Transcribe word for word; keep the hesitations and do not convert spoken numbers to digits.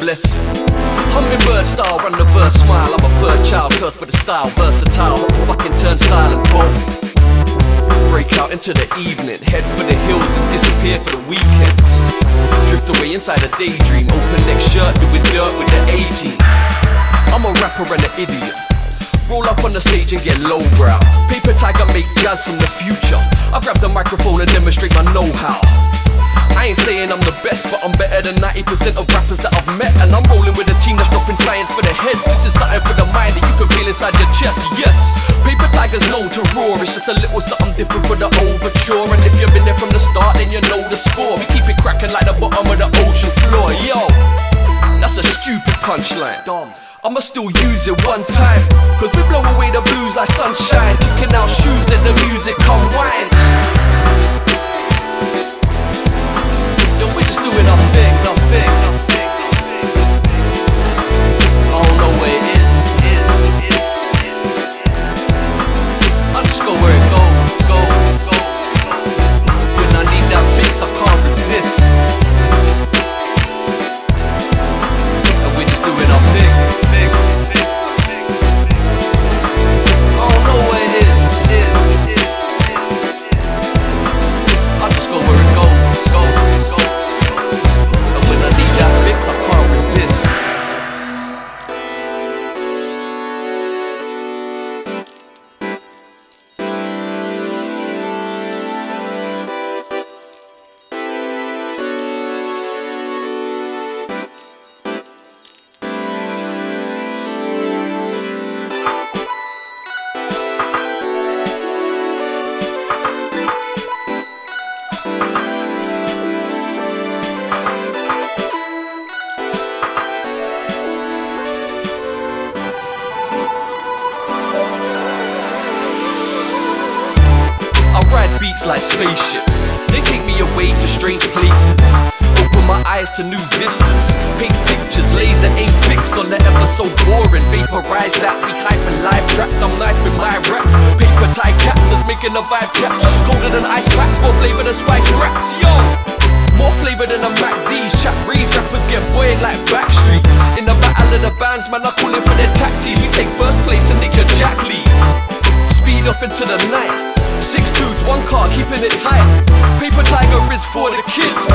bliss. Hummingbird bird style, run the verse smile. I'm a third child, cursed with a style, versatile. Fucking turnstile and boom. Break out into the evening, head for the hills and disappear for the weekends. Drift away inside a daydream, open neck shirt, doing dirt with the eighteen. I'm a rapper and an idiot. Roll up on the stage and get lowbrow. Paper Tiger make jazz from the future. I grab the microphone and demonstrate my know-how. I ain't saying I'm the best, but I'm better than ninety percent of rappers that I've met. And I'm rolling with a team that's dropping science for the heads. This is something for the mind that you can feel inside your chest, yes. Paper Tiger's known to roar. It's just a little something different for the overture. And if you've been there from the start, then you know the score. We keep it cracking like the bottom of the ocean floor, yo. That's a stupid punchline. I'ma still use it one time, cause we blow away the blues like sunshine. Kicking our shoes, let the music come whine. Yo, we're just doing our thing, our thing. I don't know where it is. I just go where it goes, go, go. When I need that fix, I can't resist. And we're just doing our thing. Beats like spaceships, they take me away to strange places. Open my eyes to new vistas, paint pictures, laser ain't fixed on the ever so boring. Vaporize that, we hyping live tracks. I'm nice with my raps, paper tie caps that's making the vibe catch. Colder than ice packs, more flavor than spice racks, yo. More flavor than a Mac D's, chat reads, rappers get buoyed like backstreets. In the battle of the bands, man, I'm calling for their taxis. We take first place and nick your jack leads. Speed off into the night. Six dudes, one car, keeping it tight. Paper Tiger is for the kids.